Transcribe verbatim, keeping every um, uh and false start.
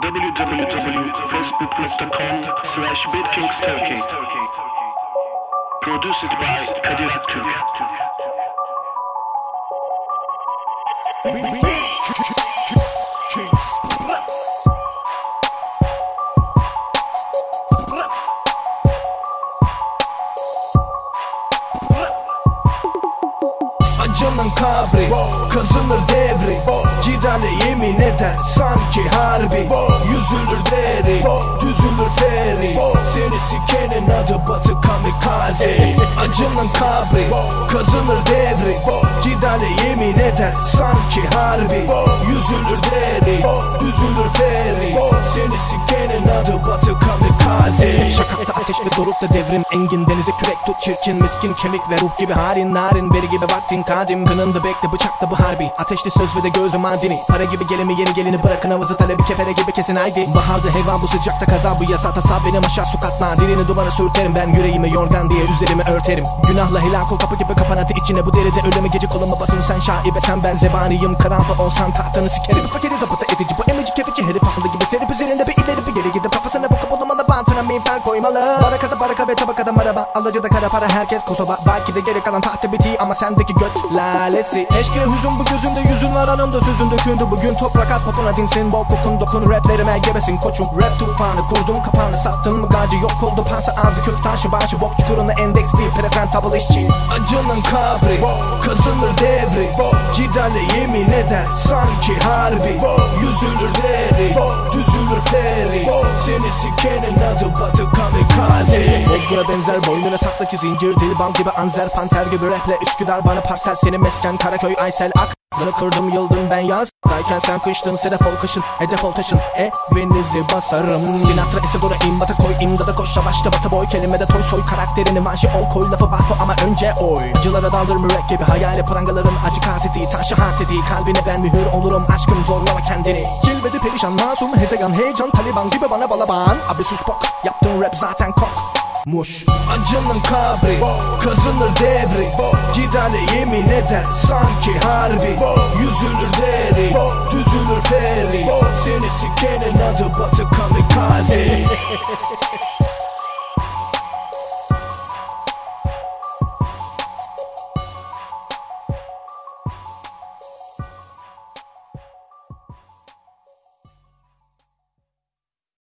double-u double-u double-u dot facebook dot com slash BitKingsTurkey. Produced by Kadir Aktürk. Acının kabri, kazınır devri. Gidene yemin eder sanki harbi. Yüzülür deri, düzülür feri. Seni sikenin adı batı kamikaze. Acının kabri, kazınır devri. Gidene yemin eder sanki harbi. Yüzülür deri, düzülür feri. Seni sikenin adı batı kamikaze. Şakakta ateşli dorukta devrim engin. Denize kürek tut çirkin miskin. Kemik ve ruh gibi harin narin. Beri gibi vaktin kadim. Kınında bekle bıçakta bu harbi. Ateşli söz ve de gözü madini. Para gibi gelimi yeni gelini bırakın havızı talebi kefere gibi kesin haydi. Baharda heyvan bu sıcakta kaza bu yasa tasab benim aşağı sokakla. Dilini duvara sürterim ben yüreğimi yorgan diye üzerimi örterim. Günahla helak ol kapı gibi kapan atı içine bu deride ölüme gece koluma basın sen şaibe sen ben zebaniyim. Karanfa olsan tahtanı sikerim. Fakiri zapata edici bu emici kefici herif ahlı gibi serip üzerinde bir ileri bir geri gidip kafasına bakıp olamalı bantına minfer koymalı. Barakada baraka ve tabakada maraba alacada kara para herkes Kosova. Belki de geri kalan tahta biti ama sendeki göt lalesi. Eşki hüzün bu gözümde yüzün var anımda sözün dökündü bugün. Toprak at popona dinsin bol kokun dokun raplerime gebesin koçum. Rap tufanı kurdum kapağını sattın mı gacı yok oldu pansa ağzı kök taşı başı. Bok çukuruna endeks bir presentable işçi. Acının kabri, kazınır devri. Giderle yemin eder sanki harbi. Yüzülür deri, düzülür feri. Seni sikenin adı batı kamikaze. Ezgura benzer boynuna saklı ki zincir. Dilbam gibi anzer panter gibi reple. Üsküdar bana parsel seni mesken Karaköy Aysel Ak. Bunu kırdım yıldım ben yaz dayken sen kıştın sedef ol kışın. Hedef ol taşın evinizi basarım. Sinatra ise bura in bata koy imdada koş yavaşta bata boy. Kelimede toy soy karakterini manşi ol koy lafı bahto ama önce oy. Acılara daldır mürekkebi hayali prangaların acı kaseti. Taşı haseti kalbine ben mühür olurum aşkım zorlama kendini. Cilvedi perişan masum hezegan heyecan Taliban gibi bana balaban. Abi sus bok yaptığın rap zaten kok muş. Acının kabri, kazınır devri. Gidene yemin eder sanki harbi. Yüzülür deri, düzülür feri. Seni sikenin adı batı kamikaze.